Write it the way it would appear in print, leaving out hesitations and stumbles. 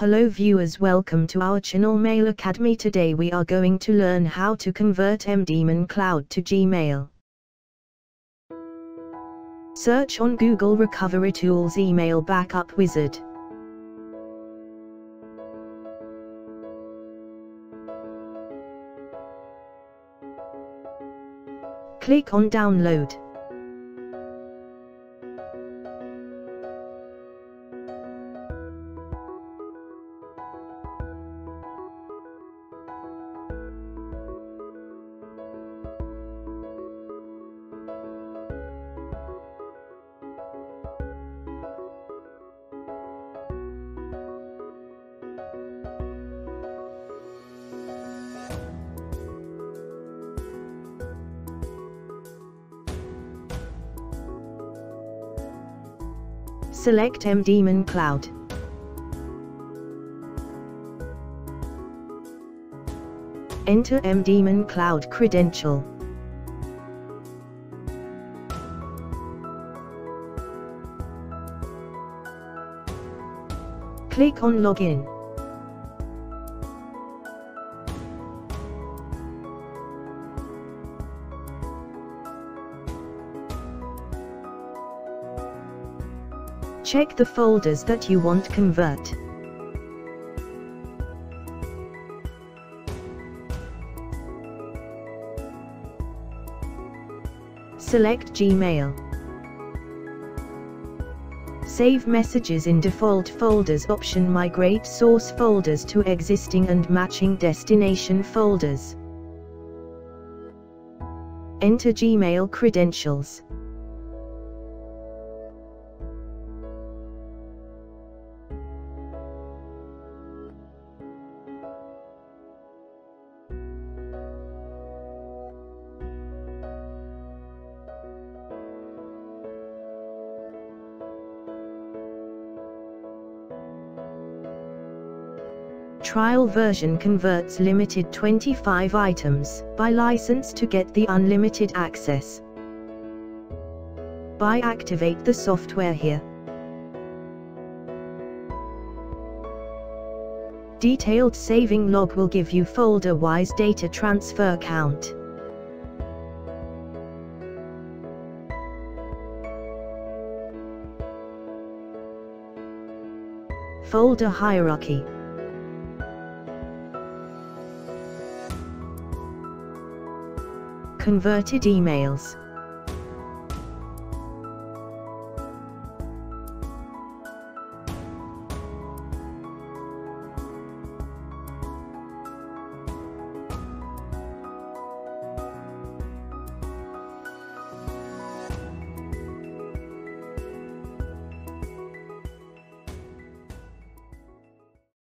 Hello viewers, welcome to our channel Mail Academy. Today we are going to learn how to convert MDMon Cloud to Gmail. Search on Google Recovery Tools Email Backup Wizard. Click on Download. Select MDMon Cloud. Enter MDMon Cloud credential. Click on Login. Check the folders that you want to convert. Select Gmail. Save messages in default folders option. Migrate source folders to existing and matching destination folders. Enter Gmail credentials. Trial version converts limited 25 items. Buy license to get the unlimited access. Buy activate the software here. Detailed saving log will give you folder-wise data transfer count. Folder hierarchy. Converted emails.